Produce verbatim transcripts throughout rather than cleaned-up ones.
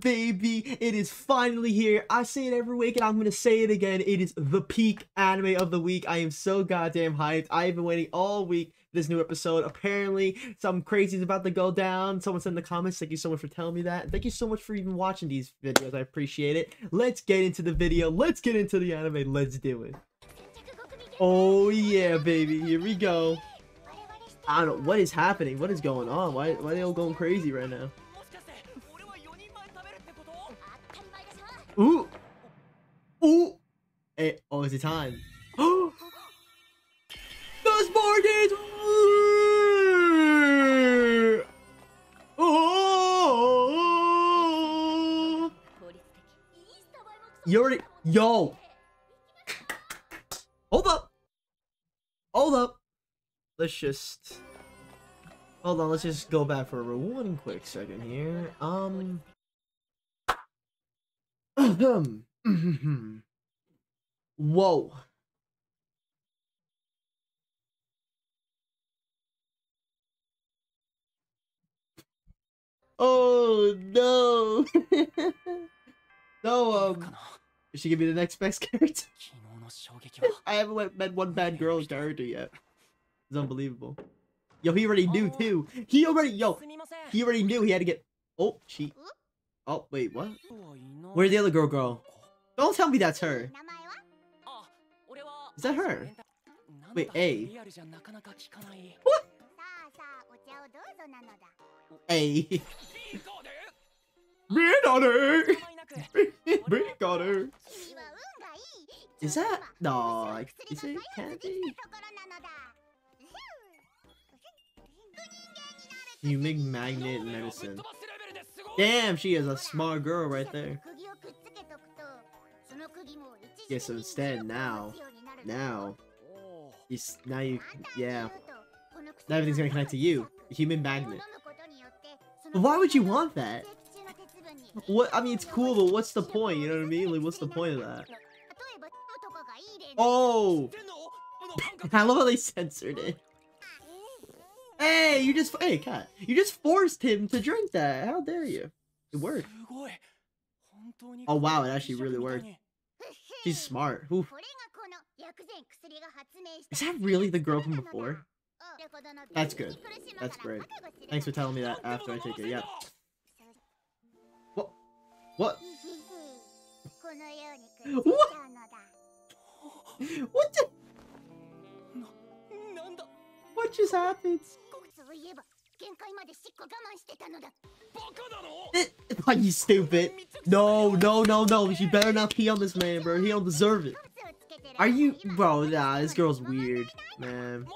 baby, it is finally here. I say it every week and I'm gonna say it again, it is the peak anime of the week. I am so goddamn hyped. I have been waiting all week for this new episode. Apparently something crazy is about to go down. Someone said in the comments, thank you so much for telling me that. Thank you so much for even watching these videos, I appreciate it. Let's get into the video, let's get into the anime, let's do it. Oh yeah baby, here we go. I don't know what is happening, what is going on, why, why are they all going crazy right now? Ooh! Ooh! Hey, oh, is it time? Oh! Those bargains! Oh! You already. Yo! Hold up! Hold up! Let's just. Hold on, let's just go back for a one quick second here. Um. Whoa. Oh no. So um she give me the next best character. I haven't met one bad girl character yet. It's unbelievable. Yo, he already knew too. He already yo he already knew he had to get oh she Oh, wait, what? Where'd the other girl go? Don't tell me that's her. Is that her? Wait, A. What? A. We got her! We got her! Is that? No, is it? Can't be. You make magnet medicine. Damn, she is a smart girl right there. Yeah, so instead now, now, you, now you, yeah, now everything's gonna connect to you, a human magnet. But why would you want that? What? I mean, it's cool, but what's the point? You know what I mean? Like, what's the point of that? Oh, I love how they censored it. Hey, you just hey cat, you just forced him to drink that. How dare you? It worked. Oh wow, it actually really worked. She's smart. Oof. Is that really the girl from before? That's good. That's great. Thanks for telling me that after I take it. Yeah. What? What? What? What the? What just happened? Are you stupid? No, no, no, no. She better not pee on this man, bro. He don't deserve it. Are you, bro? Nah, this girl's weird, man.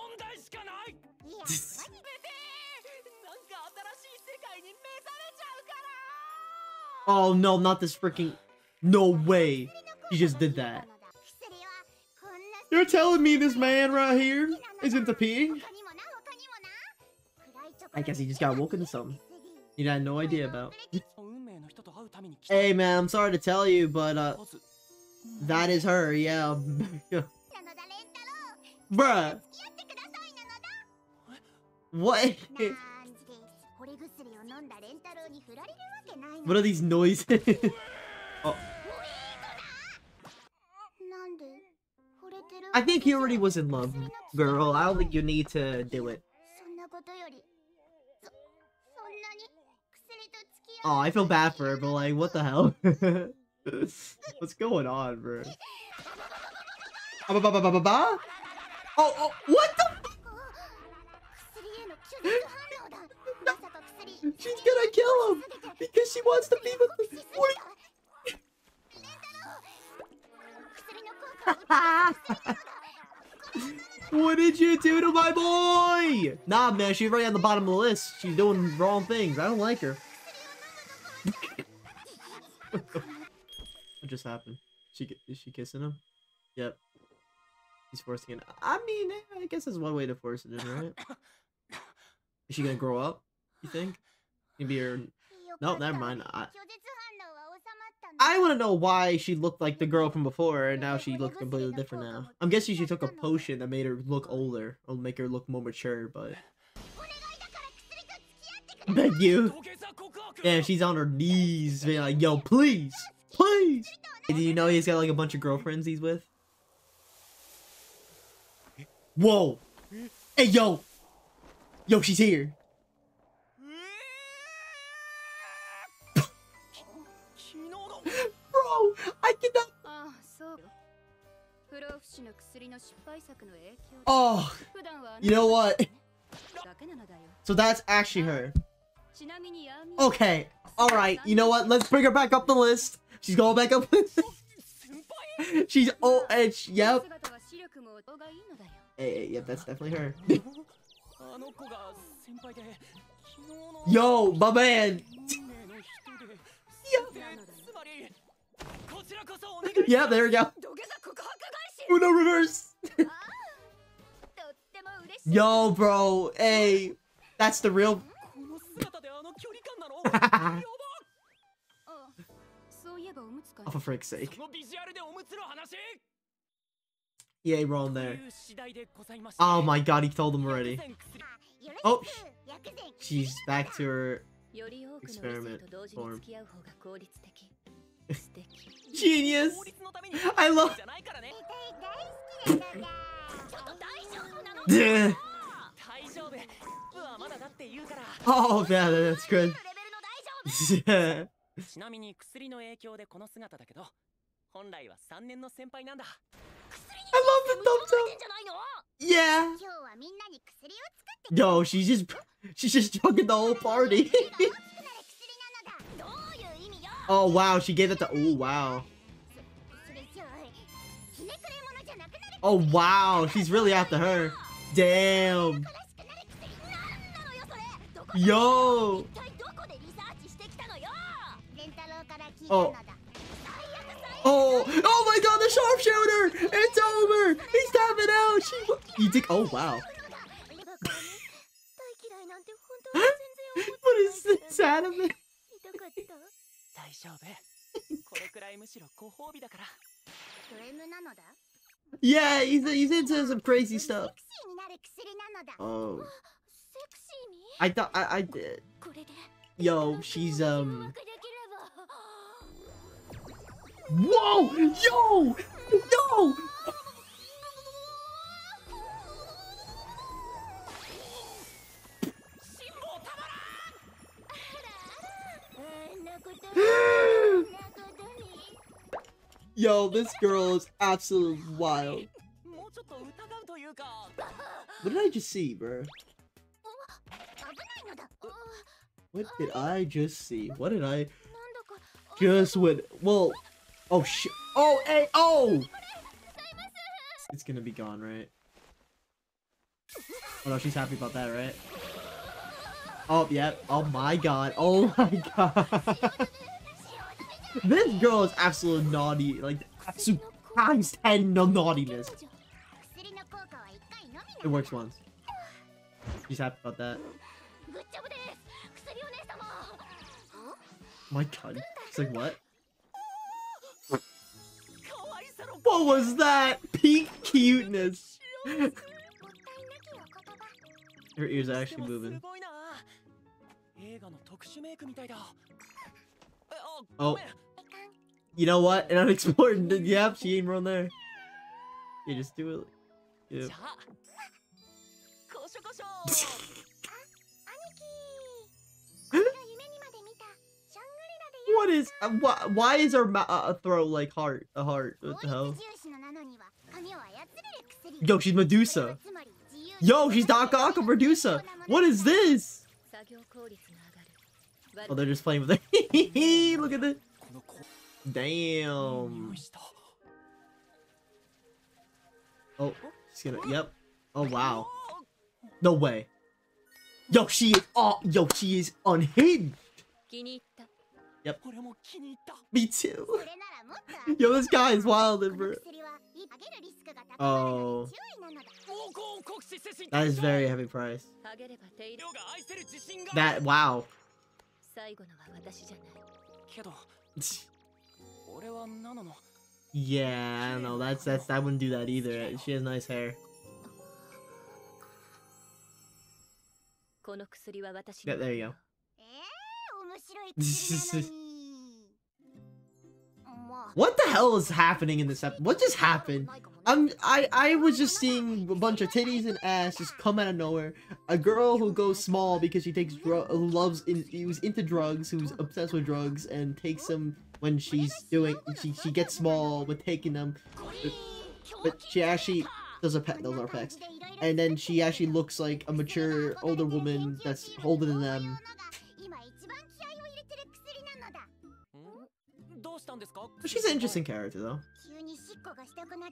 Oh no, not this freaking. No way. She just did that. You're telling me this man right here isn't the peeing? I guess he just got woken to something he had no idea about. Hey man, I'm sorry to tell you, but uh, that is her, yeah. Bruh. What? What are these noises? Oh. I think he already was in love, girl. I don't think you need to do it. Oh, I feel bad for her, but like, what the hell? What's going on, bro? Oh, oh, what the? She's gonna kill him because she wants to be with the. What? What did you do to my boy? Nah, man, she's right on the bottom of the list. She's doing wrong things. I don't like her. What just happened? She is she kissing him? Yep. He's forcing it. I mean, I guess that's one way to force it in, right? Is she gonna grow up? You think? Maybe her. No, never mind. I... I want to know why she looked like the girl from before, and now she looks completely different now. I'm guessing she took a potion that made her look older. It'll make her look more mature, but... Thank you. and she's on her knees being like, yo, please, please. And do you know he's got like a bunch of girlfriends he's with? Whoa. Hey, yo. Yo, she's here. Bro, I cannot. Oh, you know what? So that's actually her. Okay, all right. You know what? Let's bring her back up the list. She's going back up. She's oh, and she, yep. Hey, yep, that's definitely her. Yo, my man. Yep. Yeah, there we go. Uno reverse. Yo, bro. Hey, that's the real. Oh, for frick's sake. Yeah, we're on there. Oh my god, he told him already. Oh, she's back to her experiment form. Genius! I love. Oh yeah, that's good. Yeah. I love the thumbs up. Yeah. Yo, she's just she's just joking the whole party. Oh wow, she gave it to. Oh wow. Oh wow, she's really after her. Damn. Yo. Oh. Oh. Oh my god, the sharpshooter! It's over. He's tapping out. She. You think? Oh wow. What is this anime? Yeah, he's, he's into some crazy stuff. Oh, I thought I, I did. Yo, she's um. Whoa, yo, yo. Yo, this girl is absolutely wild. What did I just see, bro? What did I just see? What did I just went? Well, oh shit! Oh, hey, oh! It's gonna be gone, right? Oh no, she's happy about that, right? Oh, yep. Yeah. Oh my god. Oh my god. This girl is absolutely naughty. Like, absolute times ten no naughtiness. It works once. She's happy about that. Oh my god. It's like, what? What was that? Peak cuteness. Her ears are actually moving. Oh, you know what? An unexplored. Yep, she ain't wrong there. You just do it. Yep. What is? Uh, wh why is her ma uh, throat like heart? A heart? What the hell? Yo, she's Medusa. Yo, she's Doc Ock of Medusa. What is this? Oh, they're just playing with it. Look at this. Damn. Oh, she's gonna. Yep. Oh wow. No way. Yo, she is. Oh, yo, she is unhinged. Yep. Me too. Yo, this guy is wild, bro. Oh. That is very heavy price. That wow. Yeah, I don't know. That's that's I wouldn't do that either. She has nice hair. Yeah, there you go. What the hell is happening in this episode? What just happened? I'm, I, I was just seeing a bunch of titties and ass just come out of nowhere. A girl who goes small because she takes dru- loves, in, who's into drugs, who's obsessed with drugs, and takes them when she's doing, she, she gets small with taking them. But, but she actually does a pack, those are packs. And then she actually looks like a mature, older woman that's older than them. But she's an interesting character, though.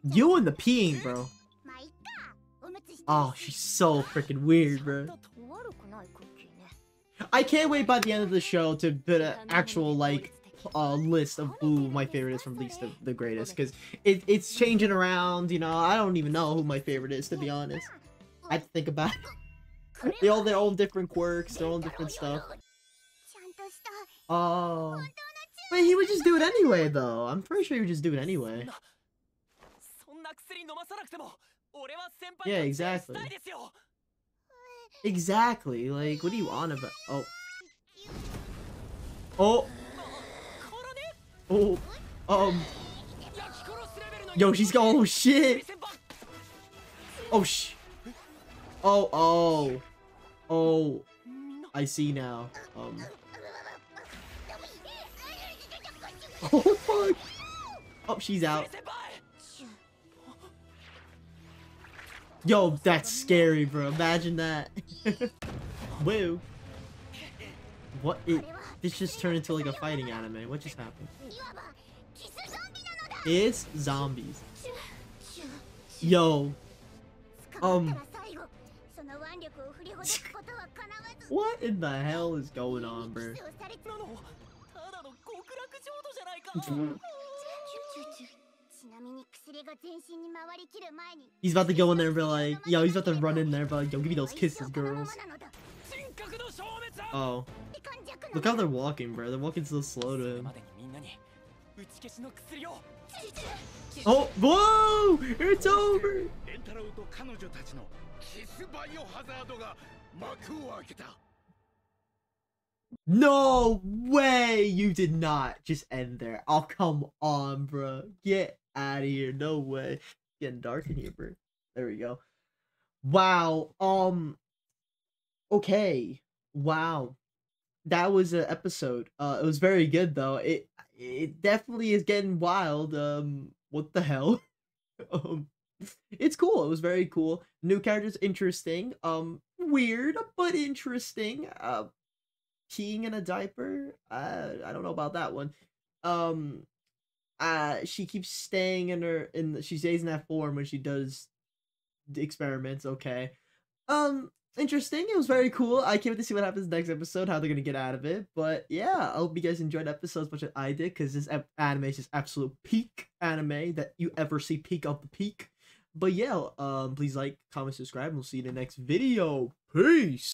You and the peeing, bro. Oh, she's so freaking weird, bro. I can't wait by the end of the show to put an actual, like, uh, list of who my favorite is from least to the greatest. Because it, it's changing around, you know. I don't even know who my favorite is, to be honest. I have to think about it. They all have their own different quirks, their own different stuff. Oh... But he would just do it anyway, though. I'm pretty sure he would just do it anyway. Yeah, exactly. Exactly. Like, what do you on about? Oh. Oh. Oh. Um. Yo, she's going. Oh shit. Oh sh. Oh oh. Oh. I see now. Um. Oh fuck! Oh, she's out. Yo, that's scary, bro. Imagine that. Whoa. What? It, this just turned into like a fighting anime. What just happened? It's zombies. Yo. Um. What in the hell is going on, bro? He's about to go in there and be like, yo, he's about to run in there and be like, yo, give me those kisses, girls. Oh. Look how they're walking, bro. They're walking so slow to him. Oh, whoa! It's over! No way! You did not just end there. Oh, come on, bro. Get out of here. No way. It's getting dark in here, bro. There we go. Wow. Um. Okay. Wow. That was an episode. Uh, it was very good though. It it definitely is getting wild. Um. What the hell? um. It's cool. It was very cool. New characters, interesting. Um. Weird, but interesting. Uh. Peeing in a diaper? Uh, I don't know about that one. Um, uh, she keeps staying in her, in the, she stays in that form when she does the experiments. Okay. Um, interesting. It was very cool. I can't wait to see what happens next episode, how they're gonna get out of it. But yeah, I hope you guys enjoyed episode as much as I did, because this anime is just absolute peak anime that you ever see, peak of the peak. But yeah, um, please like, comment, subscribe, and we'll see you in the next video. Peace!